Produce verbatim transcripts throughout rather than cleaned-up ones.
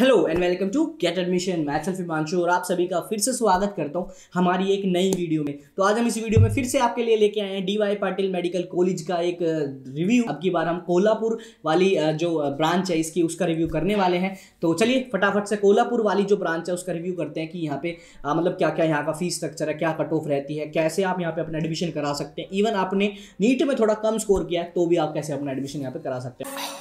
Hello and welcome to get admission. मैं self Himanshu और आप सभी का फिर से स्वागत करता हूं हमारी एक नई वीडियो में। तो आज हम इस वीडियो में फिर से आपके लिए लेके आए हैं D Y Patil medical college का एक रिव्यू। अब की बार हम कोल्हापुर वाली जो ब्रांच है इसकी उसका रिव्यू करने वाले हैं। तो चलिए फटाफट से कोल्हापुर वाली जो ब्रांच है उसका रिव्यू करते हैं कि यहाँ पे मतलब क्या क्या यहाँ का फीस स्ट्रक्चर है, क्या कट ऑफ रहती है, कैसे आप यहाँ पे अपना एडमिशन करा सकते हैं। इवन आपने नीट में थोड़ा कम स्कोर किया तो भी आप कैसे अपना एडमिशन यहाँ पे करा सकते हैं।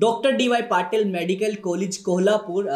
Doctor D Y Patil medical college Kolhapur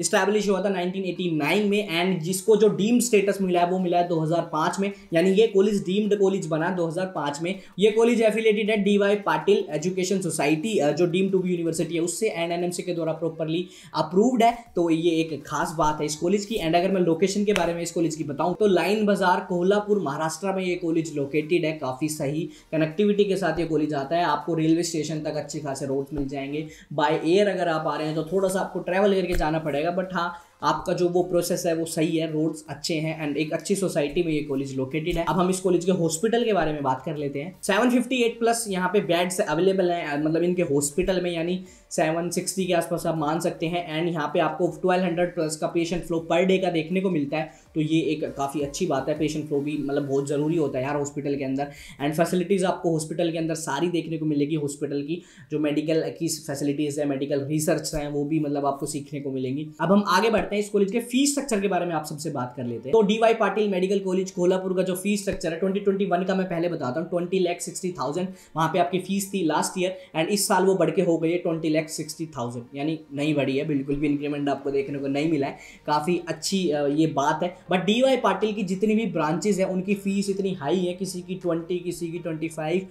establish हुआ था नाइनटीन एटी नाइन में, एंड जिसको जो डीम्ड स्टेटस मिला है वो मिला है दो हज़ार पाँच में। यानी ये कॉलेज डीम्ड कॉलेज बना दो हज़ार पाँच में। ये कॉलेज एफिलेटेड है D Y Patil education society जो डीम्ड टू बी यूनिवर्सिटी है उससे, एंड एन एम सी के द्वारा प्रॉपरली अप्रूव्ड है। तो ये एक खास बात है इस कॉलेज की। एंड अगर मैं लोकेशन के बारे में इस कॉलेज की बताऊँ तो लाइन बाजार कोल्हापुर महाराष्ट्र में ये कॉलेज लोकेटेड है। काफ़ी सही कनेक्टिविटी के साथ ये कॉलेज आता है। आपको रेलवे स्टेशन तक अच्छे खासे रोड मिल जाएंगे। बाय एयर अगर आप आ रहे हैं तो थोड़ा सा आपको ट्रैवल करके जाना पड़ेगा, बट हाँ आपका जो वो प्रोसेस है वो सही है, रोड्स अच्छे हैं एंड एक अच्छी सोसाइटी में ये कॉलेज लोकेटेड है। अब हम इस कॉलेज के हॉस्पिटल के बारे में बात कर लेते हैं। सेवन फिफ्टी एट प्लस यहाँ पे बेड्स अवेलेबल हैं मतलब इनके हॉस्पिटल में, यानी सेवन सिक्सटी के आसपास आप मान सकते हैं। एंड यहाँ पे आपको ट्वेल्व हंड्रेड प्लस का पेशेंट फ्लो पर डे का देखने को मिलता है, तो ये एक काफ़ी अच्छी बात है। पेशेंट फ्लो भी मतलब बहुत ज़रूरी होता है यार हॉस्पिटल के अंदर। एंड फैसिलिटीज़ आपको हॉस्पिटल के अंदर सारी देखने को मिलेगी। हॉस्पिटल की जो मेडिकल की फैसिलिटीज़ है, मेडिकल रिसर्च हैं, वो भी मतलब आपको सीखने को मिलेंगी। अब हम आगे बढ़ते हैं इस कॉलेज के फीस स्ट्रक्चर के बारे में आप सबसे बात कर लेते हैं। तो D Y Patil medical college Kolhapur का जो फीस स्ट्रक्चर है ट्वेंटी ट्वेंटी वन का मैं पहले बताता हूँ। ट्वेंटी लाख सिक्सटी थाउजेंड वहाँ पे आपकी फीस थी लास्ट ईयर, एंड इस साल वो बढ़ के हो गई है ट्वेंटी लाख सिक्सटी थाउजेंड, यानी नहीं बढ़ी है, बिल्कुल भी इंक्रीमेंट आपको देखने को नहीं मिला है। काफ़ी अच्छी ये बात है। बट डीवाई पाटिल की जितनी भी ब्रांचेज हैं उनकी फीस इतनी हाई है, किसी की ट्वेंटी किसी की ट्वेंटी फाइव,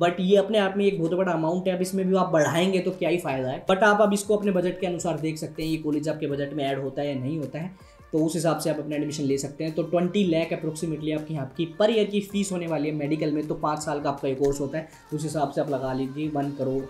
बट ये अपने आप में एक बहुत बड़ा अमाउंट है। अब इसमें भी आप बढ़ाएंगे तो क्या ही फायदा है, बट आप अब इसको अपने बजट के अनुसार देख सकते हैं ये कॉलेज आपके बजट में ऐड होता है या नहीं होता है, तो उस हिसाब से आप अपना एडमिशन ले सकते हैं। तो ट्वेंटी लाख अप्रोक्सीमेटली आपकी आपकी पर ईयर की फीस होने वाली है मेडिकल में। तो पाँच साल का आपका ये कोर्स होता है, उस हिसाब से आप लगा लीजिए वन करोड़।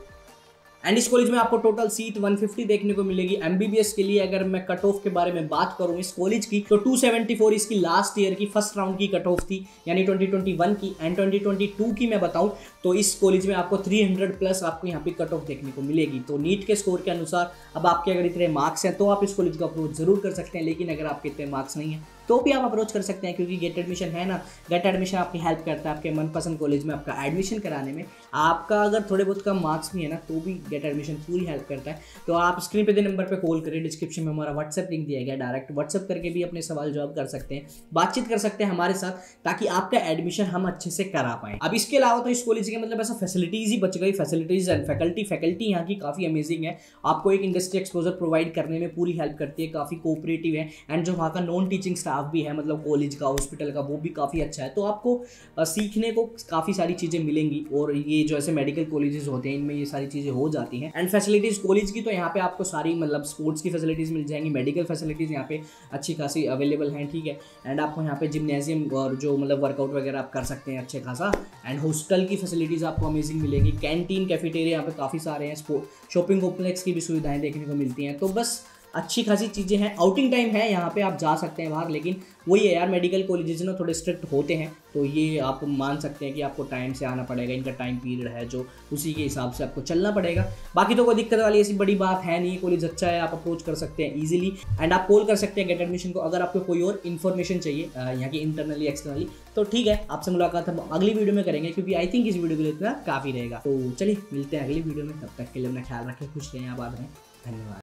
एंड इस कॉलेज में आपको टोटल सीट वन फिफ्टी देखने को मिलेगी। एमबीबीएस के लिए अगर मैं कट ऑफ के बारे में बात करूं इस कॉलेज की, तो टू सेवेंटी फोर इसकी लास्ट ईयर की फर्स्ट राउंड की कट ऑफ थी, यानी ट्वेंटी ट्वेंटी वन की। एंड ट्वेंटी ट्वेंटी टू की मैं बताऊं तो इस कॉलेज में आपको थ्री हंड्रेड प्लस आपको यहाँ पे कट ऑफ देखने को मिलेगी। तो नीट के स्कोर के अनुसार अब आपके अगर इतने मार्क्स हैं तो आप इस कॉलेज को अप्रोच जरूर कर सकते हैं, लेकिन अगर आपके इतने मार्क्स नहीं हैं तो भी आप अप्रोच कर सकते हैं, क्योंकि गेट एडमिशन है ना। गेट एडमिशन आपकी हेल्प करता है आपके मनपसंद कॉलेज में आपका एडमिशन कराने में। आपका अगर थोड़े बहुत कम मार्क्स भी है ना तो भी गेट एडमिशन पूरी हेल्प करता है। तो आप स्क्रीन पे दे नंबर पे कॉल करें। डिस्क्रिप्शन में हमारा व्हाट्सएप लिंक दिया गया, डायरेक्ट व्हाट्सएप करके भी अपने सवाल जवाब कर सकते हैं, बातचीत कर सकते हैं हमारे साथ, ताकि आपका एडमिशन हम अच्छे से करा पाएँ। अब इसके अलावा तो इस कॉलेज के मतलब ऐसा फैसिलिटीज़ ही बच गई, फैसिलिटीज़ एंड फैकल्टी फैकल्टी यहाँ की काफ़ी अमेजिंग है। आपको एक इंडस्ट्री एक्सपोजर प्रोवाइड करने में पूरी हेल्प करती है, काफ़ी कोऑपरेटिव है। एंड जो वहाँ का नॉन टीचिंग स्टाफ भी है मतलब कॉलेज का हॉस्पिटल का, वो भी काफ़ी अच्छा है। तो आपको सीखने को काफ़ी सारी चीज़ें मिलेंगी, और ये जो ऐसे मेडिकल कॉलेजेस होते हैं इनमें ये सारी चीज़ें हो जाती हैं। एंड फैसिलिटीज़ कॉलेज की तो यहाँ पे आपको सारी मतलब स्पोर्ट्स की फैसिलिटीज़ मिल जाएंगी, मेडिकल फैसिलिटीज़ यहाँ पे अच्छी खासी अवेलेबल हैं, ठीक है। एंड आपको यहाँ पे जिम्नेजियम और जो मतलब वर्कआउट वगैरह आप कर सकते हैं अच्छे खासा। एंड हॉस्टल की फैसिलिटीज़ आपको अमेजिंग मिलेगी। कैंटीन कैफेटेरिया यहाँ पर काफ़ी सारे हैं, शॉपिंग कॉम्प्लेक्स की भी सुविधाएँ देखने को मिलती हैं। तो बस अच्छी खासी चीज़ें हैं। आउटिंग टाइम है, यहाँ पे आप जा सकते हैं बाहर, लेकिन वही है यार मेडिकल कॉलेजेस ना थोड़े स्ट्रिक्ट होते हैं, तो ये आप मान सकते हैं कि आपको टाइम से आना पड़ेगा, इनका टाइम पीरियड है जो उसी के हिसाब से आपको चलना पड़ेगा। बाकी तो कोई दिक्कत वाली ऐसी बड़ी बात है नहीं, कॉलेज अच्छा है, आप अप्रोच कर सकते हैं ईजिली। एंड आप कॉल कर सकते हैं गेट एडमिशन को अगर आपको कोई और इन्फॉर्मेशन चाहिए यहाँ की इंटरनली एक्सटर्नली। तो ठीक है, आपसे मुलाकात हम अगली वीडियो में करेंगे, क्योंकि आई थिंक इस वीडियो के लिए इतना काफ़ी रहेगा। तो चलिए मिलते हैं अगली वीडियो में, तब तक के लिए अपना ख्याल रखें, खुश रहें, आबाद रहें, धन्यवाद।